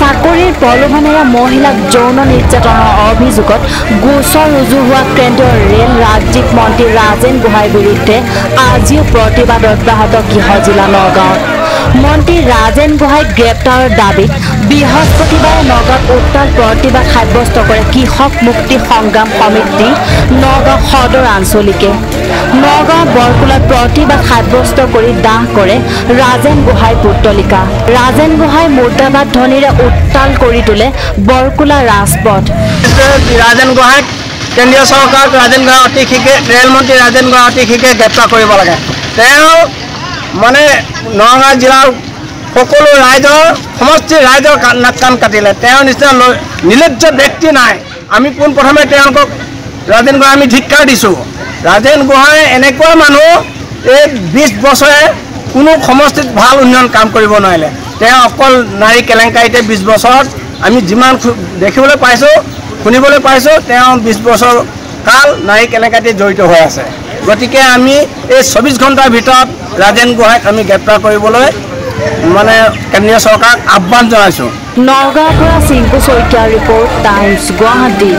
চাকৰিৰ প্ৰলোভনেৰে মহিলাক যৌন নিৰ্যাতনৰ অভিযোগত গোচৰ ৰুজু হোৱা কেন্দ্ৰীয় ৰেল ৰাজ্যিক মন্ত্ৰী ৰাজেন গোহাঁইৰ বিৰুদ্ধে আজিও প্ৰতিবাদ অব্যাহত গৃহ জিলা নগাঁৱত। মন্ত্ৰী ৰাজেন গোহাঁইক গ্ৰেপ্তাৰৰ দাবীত বৃহস্পতিবাৰে নগাঁৱত উত্তাল প্ৰতিবাদ সাব্যস্ত কৰে কৃষক মুক্তি সংগ্ৰাম সমিতি নগাঁও সদৰ আঞ্চলিকে। নগাঁও বৰকুলাত প্ৰতিবাদ সাব্যস্ত কৰি দাহ কৰে ৰাজেন গোহাঁই পুত্তলিকা। ৰাজেন গোহাঁই মুৰ্দাবাদ ধ্বনিৰে উত্তাল কৰি তোলে বৰকুলা ৰাজপথ। ৰাজেন গোহাঁইক কেন্দ্ৰীয় চৰকাৰক ৰাজেন গোহাঁই অতি শীঘ্ৰে ৰেল মন্ত্ৰী ৰাজেন গোহাঁই অতি শীঘ্ৰে গ্ৰেপ্তাৰ কৰিব লাগে। তেওঁ মানে নগাঁও জিলাৰ সকলো ৰাইজৰ সমষ্টিৰ ৰাইজৰ নাক কাণ কাটিলে। তেওঁৰ নিচিনা নিৰ্লজ্জ ব্যক্তি নাই। আমি পোনপ্ৰথমে তেওঁলোকক ৰাজেন গোহাঁই আমি ধিক্কাৰ দিছোঁ। ৰাজেন গোহাঁই এনেকুৱা মানুহ এই 20 বছৰে কোনো সমষ্টিত ভাল উন্নয়ন কাম কৰিব নোৱাৰিলে। তেওঁ অকল নাৰী কেলেংকাৰীতে 20 বছৰত আমি যিমান দেখিবলৈ পাইছোঁ শুনিবলৈ পাইছোঁ তেওঁ 20 বছৰ কাল নাৰী কেলেংকাৰীতে জড়িত হৈ আছে। গতিকে আমি এই 24 ঘণ্টাৰ ভিতৰত ৰাজেন গোহাঁইক আমি গ্ৰেপ্তাৰ কৰিবলৈ মানে কেন্দ্ৰীয় চৰকাৰক আহ্বান জনাইছোঁ। নগাঁৱৰ পৰা চিংকু শইকীয়াৰ ৰিপৰ্ট, টাইমছ গুৱাহাটী।